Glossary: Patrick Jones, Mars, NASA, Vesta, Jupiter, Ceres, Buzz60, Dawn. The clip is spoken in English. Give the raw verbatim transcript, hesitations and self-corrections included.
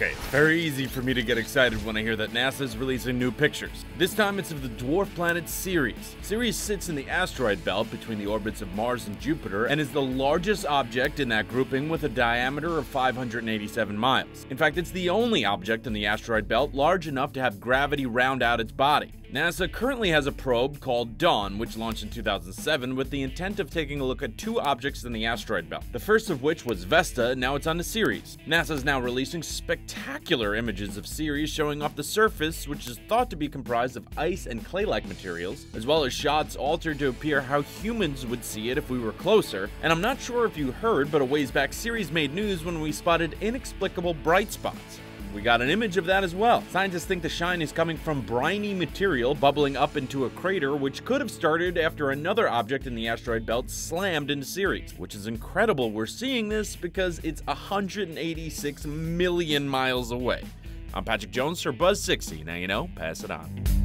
Okay, it's very easy for me to get excited when I hear that NASA's releasing new pictures. This time it's of the dwarf planet Ceres. Ceres sits in the asteroid belt between the orbits of Mars and Jupiter and is the largest object in that grouping with a diameter of five hundred eighty-seven miles. In fact, it's the only object in the asteroid belt large enough to have gravity round out its body. NASA currently has a probe called Dawn, which launched in two thousand seven with the intent of taking a look at two objects in the asteroid belt, the first of which was Vesta, and now it's on to Ceres. NASA is now releasing spectacular images of Ceres showing off the surface, which is thought to be comprised of ice and clay-like materials, as well as shots altered to appear how humans would see it if we were closer. And I'm not sure if you heard, but a ways back Ceres made news when we spotted inexplicable bright spots. We got an image of that as well. Scientists think the shine is coming from briny material bubbling up into a crater, which could have started after another object in the asteroid belt slammed into Ceres, which is incredible. We're seeing this because it's one hundred eighty-six million miles away. I'm Patrick Jones for Buzz sixty. Now you know, pass it on.